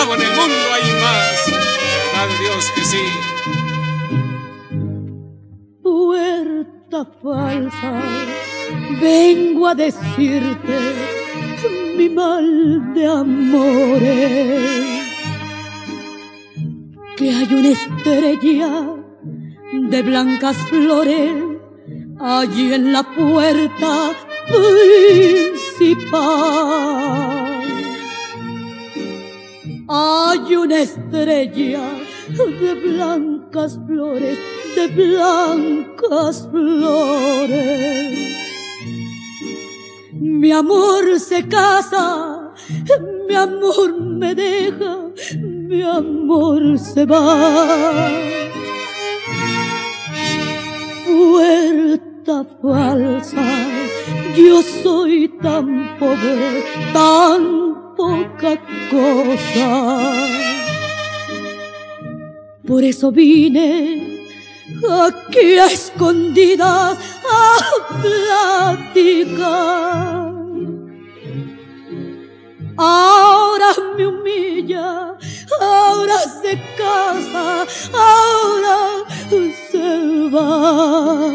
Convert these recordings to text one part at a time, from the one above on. cabo en el mundo hay más, verdad Dios que sí. Puerta falsa, vengo a decirte mi mal de amores, que hay una estrella de blancas flores allí en la puerta principal. Hay una estrella de blancas flores, de blancas flores. Mi amor se casa, mi amor me deja, mi amor se va. Puerta falsa, yo soy tan pobre, tan poca cosa. Por eso vine aquí a escondidas a platicar. Ahora me humilla, ahora se casa, ahora se va.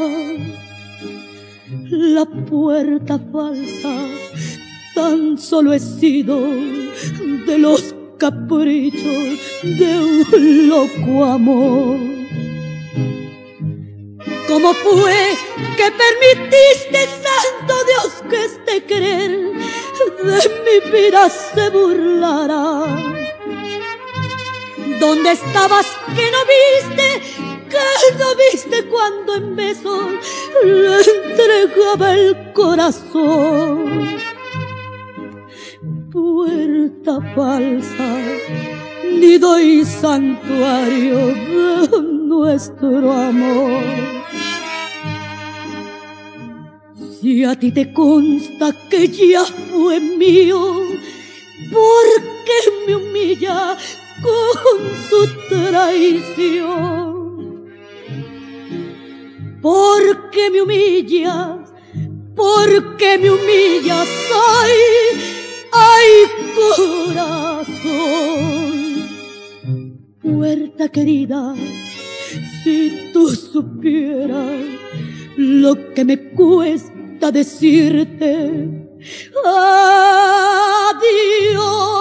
La puerta falsa tan solo he sido de los caprichos de un loco amor. ¿Cómo fue que permitiste, santo Dios, que este querer de mi vida se burlara? ¿Dónde estabas que no viste, que no viste cuando en besos le entregaba el corazón? Puerta falsa, ni doy santuario de nuestro amor. Si a ti te consta que ya fue mío, ¿por qué me humilla con su traición? ¿Por qué me humillas? ¿Por qué me humillas? ¡Ay, corazón! Puerta querida, si tú supieras lo que me cuesta decirte adiós.